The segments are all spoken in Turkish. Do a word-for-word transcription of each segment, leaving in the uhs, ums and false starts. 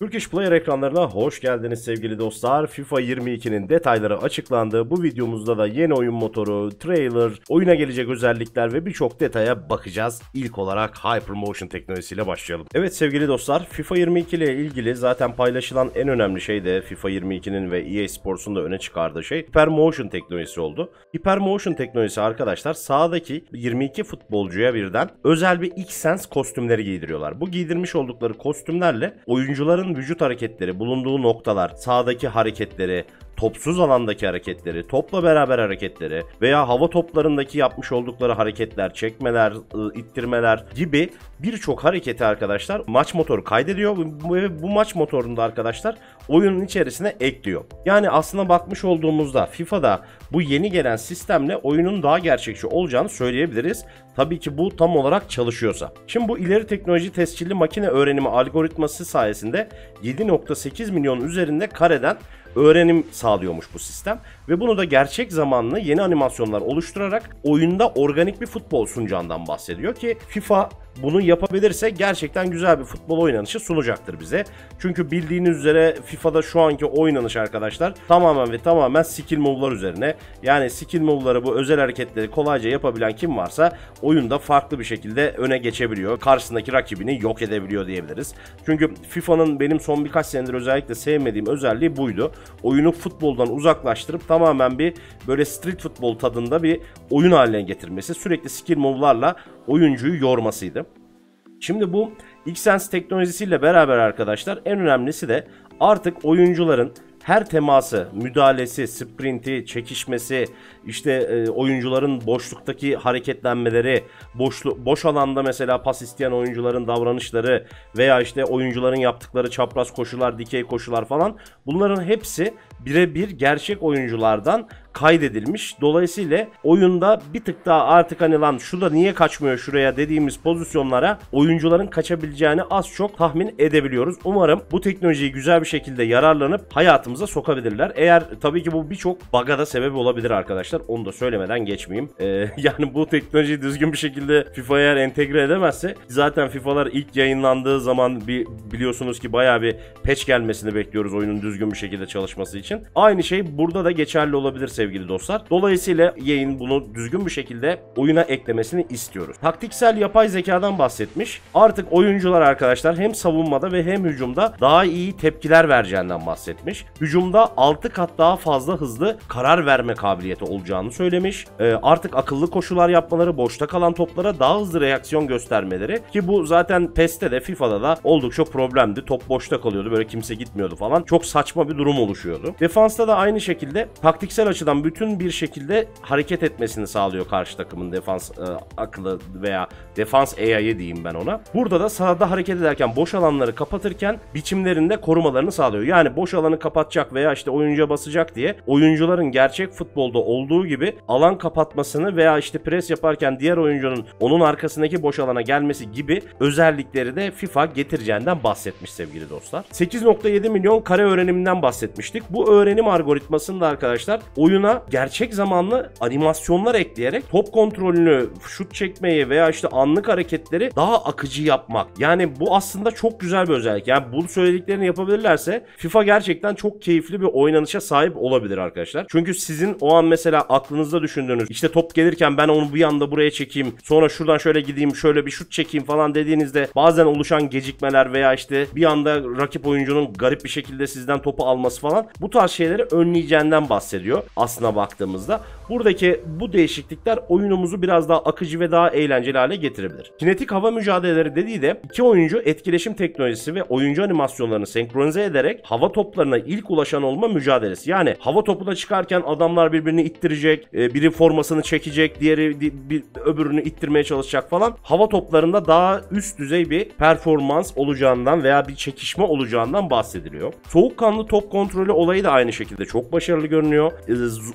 Turkish Player ekranlarına hoş geldiniz sevgili dostlar. FIFA yirmi iki'nin detayları açıklandı. Bu videomuzda da yeni oyun motoru, trailer, oyuna gelecek özellikler ve birçok detaya bakacağız. İlk olarak Hyper Motion teknolojisiyle başlayalım. Evet sevgili dostlar, FIFA yirmi iki ile ilgili zaten paylaşılan en önemli şey de FIFA yirmi iki'nin ve E A Sports'un da öne çıkardığı şey Hyper Motion teknolojisi oldu. Hyper Motion teknolojisi arkadaşlar, sağdaki yirmi iki futbolcuya birden özel bir X-Sense kostümleri giydiriyorlar. Bu giydirmiş oldukları kostümlerle oyuncuların vücut hareketleri, bulunduğu noktalar, sahadaki hareketleri, topsuz alandaki hareketleri, topla beraber hareketleri veya hava toplarındaki yapmış oldukları hareketler, çekmeler, ittirmeler gibi birçok hareketi arkadaşlar maç motoru kaydediyor ve bu maç motorunda arkadaşlar oyunun içerisine ekliyor. Yani aslına bakmış olduğumuzda FIFA'da bu yeni gelen sistemle oyunun daha gerçekçi olacağını söyleyebiliriz. Tabii ki bu tam olarak çalışıyorsa. Şimdi bu ileri teknoloji tescilli makine öğrenimi algoritması sayesinde yedi nokta sekiz milyonun üzerinde kareden öğrenim sağlıyormuş bu sistem ve bunu da gerçek zamanlı yeni animasyonlar oluşturarak oyunda organik bir futbol sunacağından bahsediyor ki FIFA bunu yapabilirse gerçekten güzel bir futbol oynanışı sunacaktır bize. Çünkü bildiğiniz üzere FIFA'da şu anki oynanış arkadaşlar tamamen ve tamamen skill move'lar üzerine. Yani skill move'ları, bu özel hareketleri kolayca yapabilen kim varsa oyunda farklı bir şekilde öne geçebiliyor. Karşısındaki rakibini yok edebiliyor diyebiliriz. Çünkü FIFA'nın benim son birkaç senedir özellikle sevmediğim özelliği buydu. Oyunu futboldan uzaklaştırıp tamamen bir böyle street futbol tadında bir oyun haline getirmesi, sürekli skill move'larla oyuncuyu yormasıydı. Şimdi bu X-Sense teknolojisiyle beraber arkadaşlar en önemlisi de artık oyuncuların her teması, müdahalesi, sprinti, çekişmesi, işte e, oyuncuların boşluktaki hareketlenmeleri, boşlu, boş alanda mesela pas isteyen oyuncuların davranışları veya işte oyuncuların yaptıkları çapraz koşular, dikey koşular falan, bunların hepsi birebir gerçek oyunculardan kaydedilmiş. Dolayısıyla oyunda bir tık daha artık hani lan şu da niye kaçmıyor şuraya dediğimiz pozisyonlara oyuncuların kaçabileceğini az çok tahmin edebiliyoruz. Umarım bu teknolojiyi güzel bir şekilde yararlanıp hayatımıza sokabilirler. Eğer tabii ki bu birçok bug'a da sebep olabilir arkadaşlar. Onu da söylemeden geçmeyeyim. Ee, yani bu teknolojiyi düzgün bir şekilde FIFA'ya eğer entegre edemezse, zaten FIFA'lar ilk yayınlandığı zaman bir biliyorsunuz ki bayağı bir patch gelmesini bekliyoruz oyunun düzgün bir şekilde çalışması için. Aynı şey burada da geçerli olabilir sevgili sevgili dostlar. Dolayısıyla yayın bunu düzgün bir şekilde oyuna eklemesini istiyoruz. Taktiksel yapay zekadan bahsetmiş. Artık oyuncular arkadaşlar hem savunmada ve hem hücumda daha iyi tepkiler vereceğinden bahsetmiş. Hücumda altı kat daha fazla hızlı karar verme kabiliyeti olacağını söylemiş. Ee, artık akıllı koşular yapmaları, boşta kalan toplara daha hızlı reaksiyon göstermeleri ki bu zaten PES'te de FIFA'da da oldukça problemdi. Top boşta kalıyordu, böyle kimse gitmiyordu falan. Çok saçma bir durum oluşuyordu. Defansta da aynı şekilde taktiksel açıdan bütün bir şekilde hareket etmesini sağlıyor karşı takımın defans e, akıllı veya defans A I'ye diyeyim ben ona. Burada da sahada hareket ederken, boş alanları kapatırken biçimlerinde korumalarını sağlıyor. Yani boş alanı kapatacak veya işte oyuncuya basacak diye oyuncuların gerçek futbolda olduğu gibi alan kapatmasını veya işte pres yaparken diğer oyuncunun onun arkasındaki boş alana gelmesi gibi özellikleri de FIFA getireceğinden bahsetmiş sevgili dostlar. sekiz nokta yedi milyon kare öğreniminden bahsetmiştik. Bu öğrenim algoritmasında arkadaşlar oyuna gerçek zamanlı animasyonlar ekleyerek top kontrolünü, şut çekmeyi veya işte anlık hareketleri daha akıcı yapmak. Yani bu aslında çok güzel bir özellik. Yani bu söylediklerini yapabilirlerse FIFA gerçekten çok keyifli bir oynanışa sahip olabilir arkadaşlar. Çünkü sizin o an mesela aklınızda düşündüğünüz, işte top gelirken ben onu bir anda buraya çekeyim, sonra şuradan şöyle gideyim, şöyle bir şut çekeyim falan dediğinizde bazen oluşan gecikmeler veya işte bir anda rakip oyuncunun garip bir şekilde sizden topu alması falan, bu tarz şeyleri önleyeceğinden bahsediyor. Aslına baktığımızda buradaki bu değişiklikler oyunumuzu biraz daha akıcı ve daha eğlenceli hale getirebilir. Kinetik hava mücadeleleri dediği de iki oyuncu etkileşim teknolojisi ve oyuncu animasyonlarını senkronize ederek hava toplarına ilk ulaşan olma mücadelesi. Yani hava topuna çıkarken adamlar birbirini ittirecek, biri formasını çekecek, diğeri bir, öbürünü ittirmeye çalışacak falan. Hava toplarında daha üst düzey bir performans olacağından veya bir çekişme olacağından bahsediliyor. Soğukkanlı top kontrolü olayı da aynı şekilde çok başarılı görünüyor.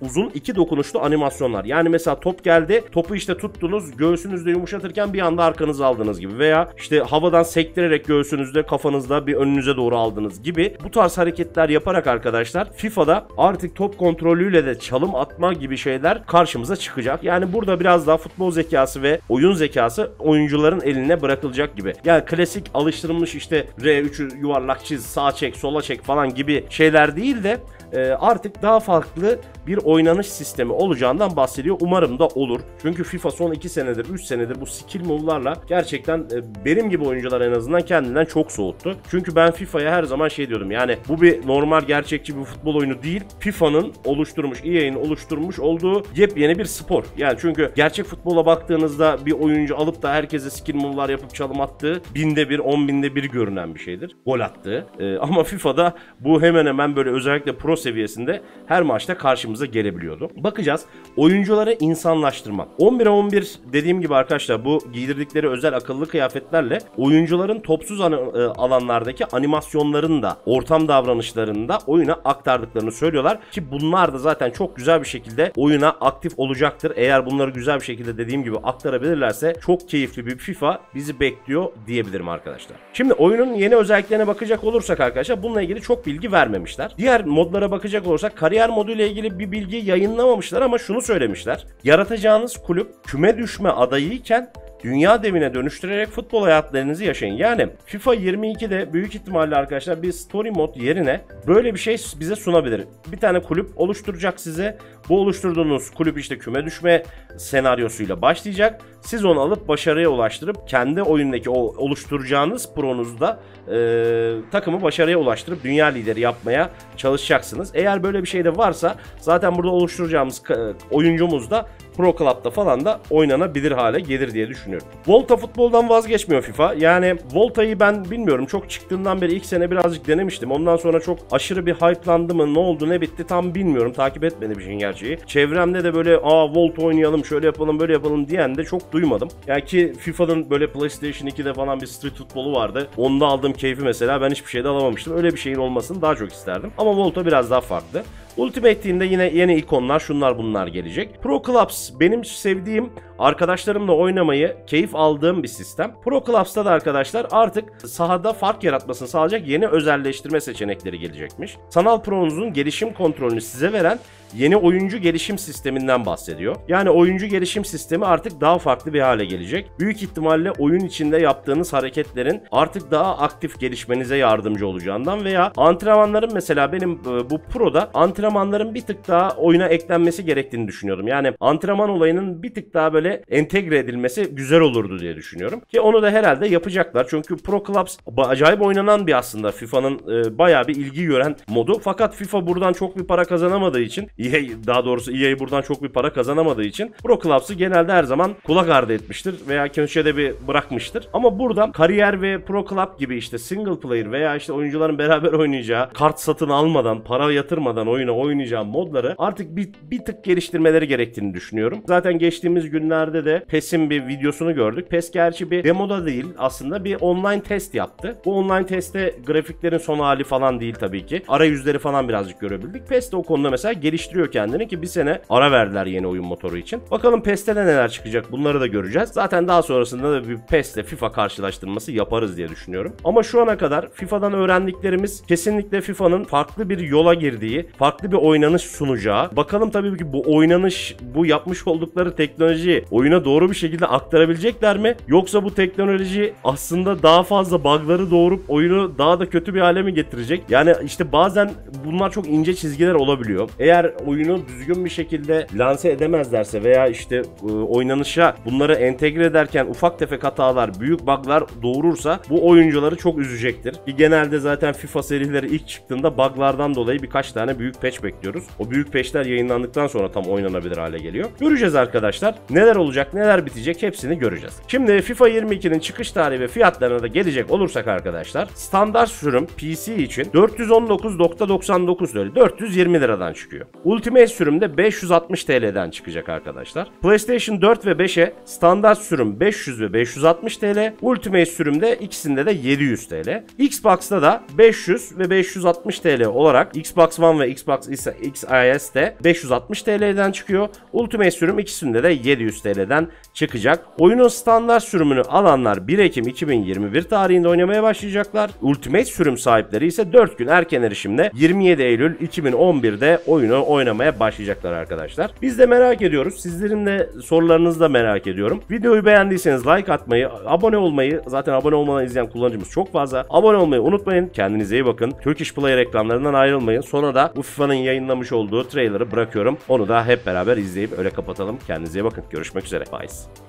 Uzun iki dokunuşlu animasyonlar. Yani mesela top geldi, topu işte tuttunuz, göğsünüzde yumuşatırken bir anda arkanızı aldınız gibi veya işte havadan sektirerek göğsünüzde, kafanızda bir önünüze doğru aldınız gibi bu tarz hareketler yaparak arkadaşlar FIFA'da artık top kontrolüyle de çalım atma gibi şeyler karşımıza çıkacak. Yani burada biraz daha futbol zekası ve oyun zekası oyuncuların eline bırakılacak gibi. Yani klasik alıştırılmış işte R üç'ü yuvarlak çiz, sağa çek, sola çek falan gibi şeyler değil de artık daha farklı bir oynanış sistemi olacağından bahsediyor. Umarım da olur. Çünkü FIFA son iki senedir, üç senedir bu skill move'larla gerçekten benim gibi oyuncular en azından kendinden çok soğuttu. Çünkü ben FIFA'ya her zaman şey diyordum. Yani bu bir normal, gerçekçi bir futbol oyunu değil. FIFA'nın oluşturmuş, E A'nin oluşturmuş olduğu yepyeni bir spor. Yani çünkü gerçek futbola baktığınızda bir oyuncu alıp da herkese skill move'lar yapıp çalım attığı binde bir, on binde bir görünen bir şeydir. Gol attığı. Ee, ama FIFA'da bu hemen hemen böyle özellikle pro seviyesinde her maçta karşımıza gelebiliyordu. Bakacağız. Oyuncuları insanlaştırmak. on bire on bir dediğim gibi arkadaşlar, bu giydirdikleri özel akıllı kıyafetlerle oyuncuların topsuz alanlardaki animasyonların da, ortam davranışlarını da oyuna aktardıklarını söylüyorlar ki bunlar da zaten çok güzel bir şekilde oyuna aktif olacaktır. Eğer bunları güzel bir şekilde dediğim gibi aktarabilirlerse çok keyifli bir FIFA bizi bekliyor diyebilirim arkadaşlar. Şimdi oyunun yeni özelliklerine bakacak olursak arkadaşlar, bununla ilgili çok bilgi vermemişler. Diğer modlara bakacak olursak kariyer modu ile ilgili bir bilgi yayınlamamışlar ama şunu söylemişler. Yaratacağınız kulüp küme düşme adayıyken dünya devine dönüştürerek futbol hayatlarınızı yaşayın. Yani FIFA yirmi iki'de büyük ihtimalle arkadaşlar bir story mod yerine böyle bir şey bize sunabilir. Bir tane kulüp oluşturacak size. Bu oluşturduğunuz kulüp işte küme düşme senaryosuyla başlayacak. Siz onu alıp başarıya ulaştırıp kendi oyundaki o oluşturacağınız pronuzda e, takımı başarıya ulaştırıp dünya lideri yapmaya çalışacaksınız. Eğer böyle bir şey de varsa zaten burada oluşturacağımız oyuncumuz da Pro Club'da falan da oynanabilir hale gelir diye düşünüyorum. Volta futboldan vazgeçmiyor FIFA. Yani Volta'yı ben bilmiyorum, çok çıktığından beri ilk sene birazcık denemiştim. Ondan sonra çok aşırı bir hype'landı mı, ne oldu ne bitti tam bilmiyorum. Takip etmedi bir şeyin gerçeği. Çevremde de böyle aa Volta oynayalım, şöyle yapalım, böyle yapalım diyen de çok duymadım. Yani ki FIFA'nın böyle PlayStation iki'de falan bir street futbolu vardı. Onda aldığım keyfi mesela ben hiçbir şeyde alamamıştım. Öyle bir şeyin olmasını daha çok isterdim. Ama Volta biraz daha farklı. Ultimate'inde yine yeni ikonlar, şunlar bunlar gelecek. Pro Clubs benim sevdiğim, arkadaşlarımla oynamayı keyif aldığım bir sistem. Pro Clubs'ta da arkadaşlar artık sahada fark yaratmasını sağlayacak yeni özelleştirme seçenekleri gelecekmiş. Sanal Pro'nuzun gelişim kontrolünü size veren yeni oyuncu gelişim sisteminden bahsediyor. Yani oyuncu gelişim sistemi artık daha farklı bir hale gelecek. Büyük ihtimalle oyun içinde yaptığınız hareketlerin artık daha aktif gelişmenize yardımcı olacağından veya antrenmanların, mesela benim bu Pro'da antrenmanların bir tık daha oyuna eklenmesi gerektiğini düşünüyordum. Yani antrenman olayının bir tık daha böyle entegre edilmesi güzel olurdu diye düşünüyorum. Ki onu da herhalde yapacaklar. Çünkü Pro Clubs acayip oynanan bir, aslında FIFA'nın e, bayağı bir ilgi gören modu. Fakat FIFA buradan çok bir para kazanamadığı için, E A, daha doğrusu E A buradan çok bir para kazanamadığı için Pro Clubs'ı genelde her zaman kulak ardı etmiştir veya köşede bir bırakmıştır. Ama burada kariyer ve Pro Club gibi işte single player veya işte oyuncuların beraber oynayacağı, kart satın almadan, para yatırmadan oyuna oynayacağı modları artık bir, bir tık geliştirmeleri gerektiğini düşünüyorum. Zaten geçtiğimiz günler de P E S'in bir videosunu gördük. P E S gerçi bir demoda değil, aslında bir online test yaptı. Bu online testte grafiklerin son hali falan değil tabii ki. Arayüzleri falan birazcık görebildik. P E S de o konuda mesela geliştiriyor kendini ki bir sene ara verdiler yeni oyun motoru için. Bakalım P E S'te de neler çıkacak, bunları da göreceğiz. Zaten daha sonrasında da bir P E S'le FIFA karşılaştırması yaparız diye düşünüyorum. Ama şu ana kadar FIFA'dan öğrendiklerimiz kesinlikle FIFA'nın farklı bir yola girdiği, farklı bir oynanış sunacağı. Bakalım tabii ki bu oynanış, bu yapmış oldukları teknolojiyi oyuna doğru bir şekilde aktarabilecekler mi? Yoksa bu teknoloji aslında daha fazla bug'ları doğurup oyunu daha da kötü bir hale mi getirecek? Yani işte bazen bunlar çok ince çizgiler olabiliyor. Eğer oyunu düzgün bir şekilde lanse edemezlerse veya işte e, oynanışa bunları entegre ederken ufak tefek hatalar, büyük bug'lar doğurursa bu oyuncuları çok üzecektir. Ki genelde zaten FIFA serileri ilk çıktığında bug'lardan dolayı birkaç tane büyük patch bekliyoruz. O büyük patch'ler yayınlandıktan sonra tam oynanabilir hale geliyor. Göreceğiz arkadaşlar. Neler olacak, neler bitecek hepsini göreceğiz. Şimdi FIFA yirmi iki'nin çıkış tarihi ve fiyatlarına da gelecek olursak arkadaşlar, standart sürüm P C için dört yüz on dokuz nokta doksan dokuz lira, dört yüz yirmi liradan çıkıyor. Ultimate sürümde beş yüz altmış T L'den çıkacak arkadaşlar. PlayStation dört ve beş'e standart sürüm beş yüz ve beş yüz altmış T L, Ultimate sürümde ikisinde de yedi yüz T L. Xbox'ta da beş yüz ve beş yüz altmış T L olarak Xbox One ve Xbox Xbox ise X I S'de beş yüz altmış T L'den çıkıyor. Ultimate sürüm ikisinde de yedi yüz T L'den çıkacak. Oyunun standart sürümünü alanlar bir Ekim iki bin yirmi bir tarihinde oynamaya başlayacaklar. Ultimate sürüm sahipleri ise dört gün erken erişimle yirmi yedi Eylül iki bin on bir'de oyunu oynamaya başlayacaklar arkadaşlar. Biz de merak ediyoruz. Sizlerin de sorularınızı da merak ediyorum. Videoyu beğendiyseniz like atmayı, abone olmayı, zaten abone olmadan izleyen kullanıcımız çok fazla. Abone olmayı unutmayın. Kendinize iyi bakın. Turkish Play reklamlarından ayrılmayın. Sonra da U F A'nın yayınlamış olduğu trailer'ı bırakıyorum. Onu da hep beraber izleyip öyle kapatalım. Kendinize iyi bakın. Görüşmek üzere. Bye.